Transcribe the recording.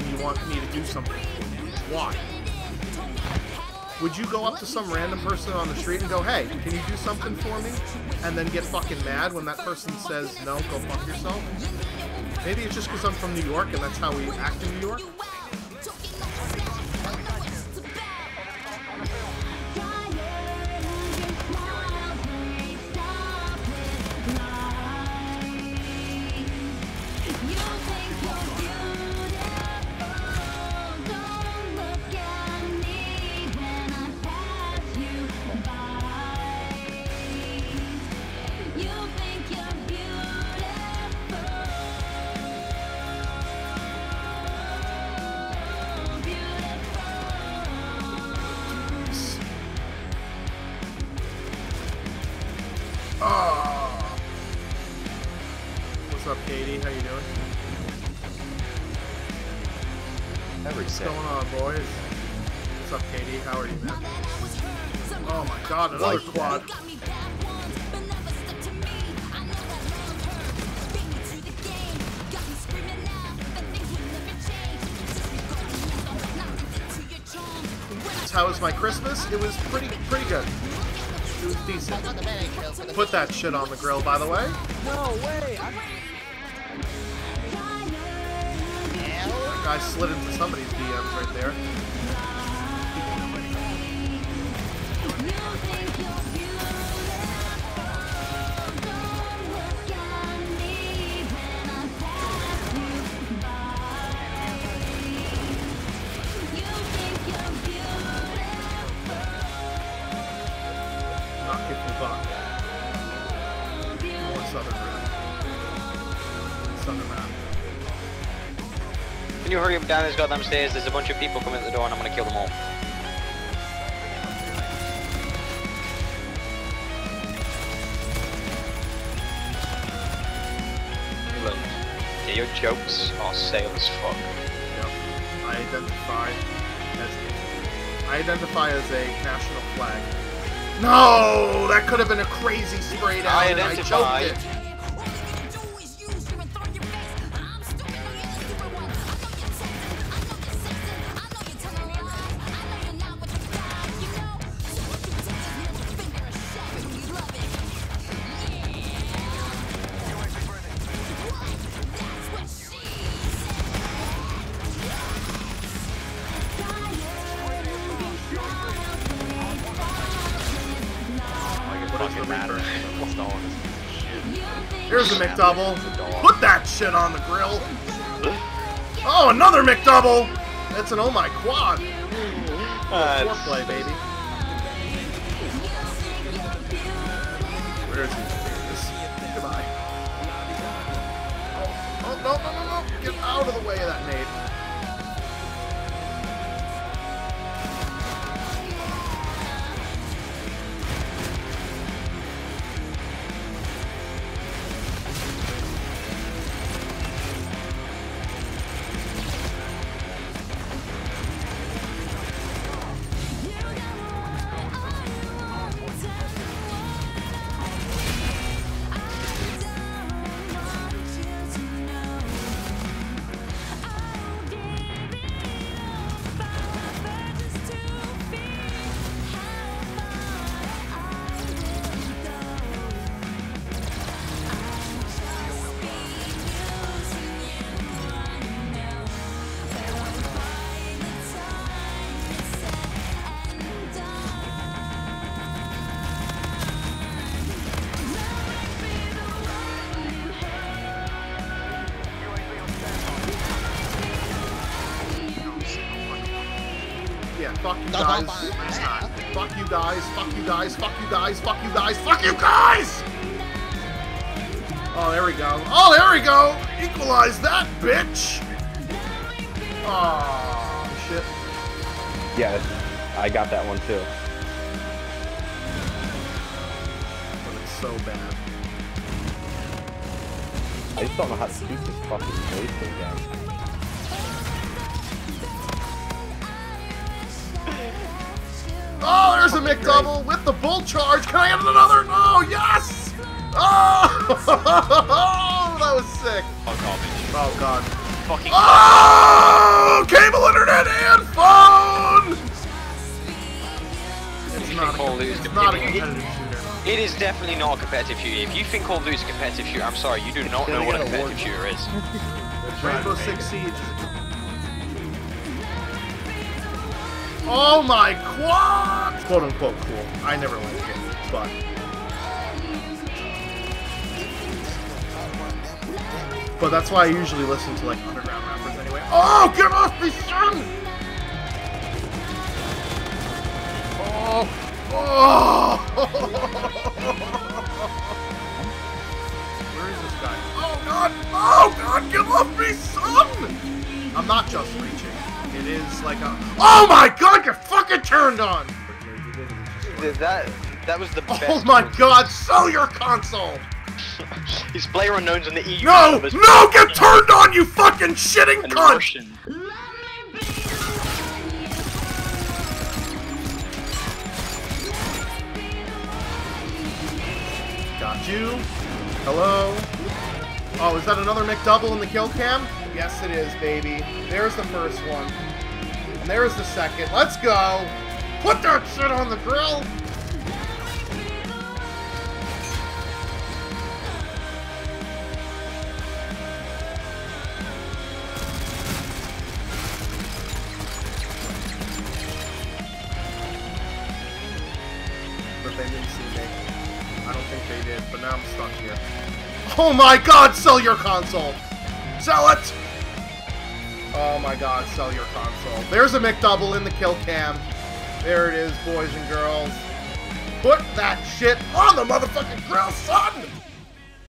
sudden you want me to do something? Why? Would you go up to some random person on the street and go, hey, can you do something for me? And then get fucking mad when that person says, no, go fuck yourself? Maybe it's just because I'm from New York and that's how we act in New York? What's up, Katie? How you doing? What's going on, boys? What's up, Katie? How are you, man? Oh my god, another quad. How was my Christmas? It was pretty good. It was decent. Put that shit on the grill, by the way. No way! I slid into somebody's DMs right there. Knock it from the buck. More southern round. Southern round. Can you hurry up down these goddamn stairs? There's a bunch of people coming at the door and I'm gonna kill them all. England, your jokes are stale as fuck. Yep. I identify as a national flag. No! That could have been a crazy sprayed out and I joked it. Here's a McDouble. Put that shit on the grill. Oh, another McDouble. That's an oh my quad. Foreplay, baby. Where is he? Goodbye. Oh, no, no, no, no. Get out of the way of that nade. Fuck you guys. It's not. Fuck you guys. Fuck you guys. Fuck you guys. Fuck you guys. Fuck you guys! Oh, there we go. Oh, there we go! Equalize that, bitch! Oh, shit. Yeah, I got that one too. But it's so bad. I just don't know how to shoot this fucking face thing down. Oh, there's a McDouble with the bull charge. Can I get another? No, yes! Oh, that was sick. Oh, garbage. Oh, God. Fucking. Oh! is definitely not a competitive shooter. If you think Call of Duty is a competitive shooter, I'm sorry, you do not know what a competitive shooter is. Rainbow Six Siege. Oh my quad! Quote unquote cool. I never liked it, but. But that's why I usually listen to like underground rappers anyway. Oh, get off me, son! Oh! Oh! Where is this guy? Oh god! Oh god, get off me, son! I'm not just reaching. It is like a. Oh my god, you're fucking turned on! That was the best. Oh my god, sell your console! These player unknowns in the EU. No! No! Get turned on, you fucking shitting cunt! Got you. Hello. Oh, is that another McDouble in the kill cam? Yes, it is, baby. There's the first one. And there's the second. Let's go! Put that shit on the grill! But they didn't see me. I don't think they did, but now I'm stuck here. Oh my god, sell your console! Sell it! Oh my god, sell your console. There's a McDouble in the kill cam. There it is, boys and girls. Put that shit on the motherfucking grill, son!